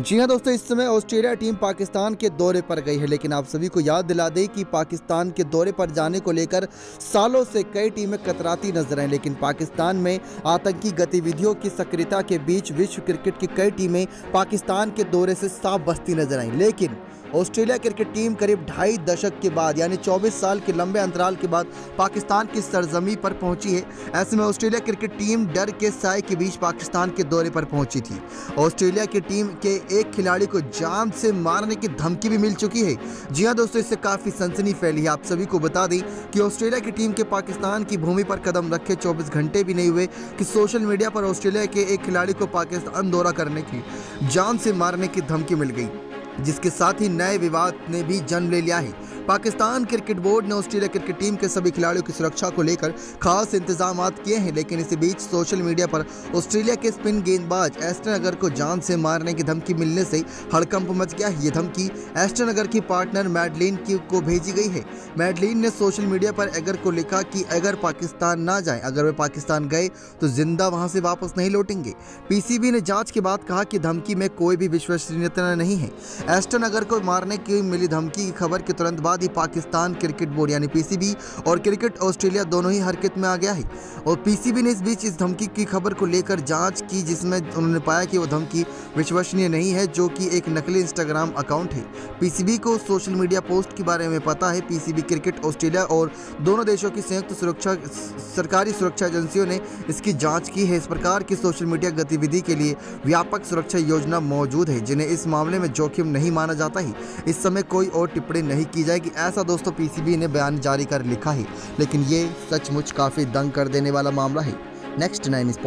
जी हाँ दोस्तों, इस समय ऑस्ट्रेलिया टीम पाकिस्तान के दौरे पर गई है, लेकिन आप सभी को याद दिला दें कि पाकिस्तान के दौरे पर जाने को लेकर सालों से कई टीमें कतराती नजर आईं, लेकिन पाकिस्तान में आतंकी गतिविधियों की सक्रियता के बीच विश्व क्रिकेट की कई टीमें पाकिस्तान के दौरे से साफ बस्ती नजर आईं। लेकिन ऑस्ट्रेलिया क्रिकेट टीम करीब 2.5 दशक के बाद यानी 24 साल के लंबे अंतराल के बाद पाकिस्तान की सरजमी पर पहुंची है। ऐसे में ऑस्ट्रेलिया क्रिकेट टीम डर के साए के बीच पाकिस्तान के दौरे पर पहुंची थी। ऑस्ट्रेलिया की टीम के एक खिलाड़ी को जान से मारने की धमकी भी मिल चुकी है। जी हाँ दोस्तों, इससे काफ़ी सनसनी फैली है। आप सभी को बता दें कि ऑस्ट्रेलिया की टीम के पाकिस्तान की भूमि पर कदम रखे 24 घंटे भी नहीं हुए कि सोशल मीडिया पर ऑस्ट्रेलिया के एक खिलाड़ी को पाकिस्तान दौरा करने की जान से मारने की धमकी मिल गई, जिसके साथ ही नए विवाद ने भी जन्म ले लिया है। पाकिस्तान क्रिकेट बोर्ड ने ऑस्ट्रेलिया क्रिकेट टीम के सभी खिलाड़ियों की सुरक्षा को लेकर खास इंतजाम किए हैं, लेकिन इसी बीच सोशल मीडिया पर ऑस्ट्रेलिया के स्पिन गेंदबाज एस्टन अगर को जान से मारने की धमकी मिलने से हड़कंप मच गया है। ये धमकी एस्टन अगर की पार्टनर मैडलिन क्यू को भेजी गई है। मैडलिन ने सोशल मीडिया पर अगर को लिखा कि अगर पाकिस्तान ना जाए, अगर वे पाकिस्तान गए तो जिंदा वहाँ से वापस नहीं लौटेंगे। PCB ने जाँच के बाद कहा कि धमकी में कोई भी विश्वसनीयता नहीं है। एस्टन अगर को मारने की मिली धमकी की खबर के तुरंत बाद ही पाकिस्तान क्रिकेट बोर्ड यानी PCB और क्रिकेट ऑस्ट्रेलिया दोनों ही हरकत में आ गया है। और PCB ने इस बीच इस धमकी की खबर को लेकर जांच की, जिसमें उन्होंने पाया कि वो धमकी विश्वसनीय नहीं है, जो कि एक नकली इंस्टाग्राम अकाउंट है। PCB को सोशल मीडिया पोस्ट के बारे में पता है। PCB क्रिकेट ऑस्ट्रेलिया और दोनों देशों की संयुक्त सरकारी सुरक्षा एजेंसियों ने इसकी जाँच की है। इस प्रकार की सोशल मीडिया गतिविधि के लिए व्यापक सुरक्षा योजना मौजूद है, जिन्हें इस मामले में जोखिम नहीं माना जाता है। इस समय कोई और टिप्पणी नहीं की जाएगी, ऐसा दोस्तों PCB ने बयान जारी कर लिखा है। लेकिन ये सचमुच काफी दंग कर देने वाला मामला है। Next9 sports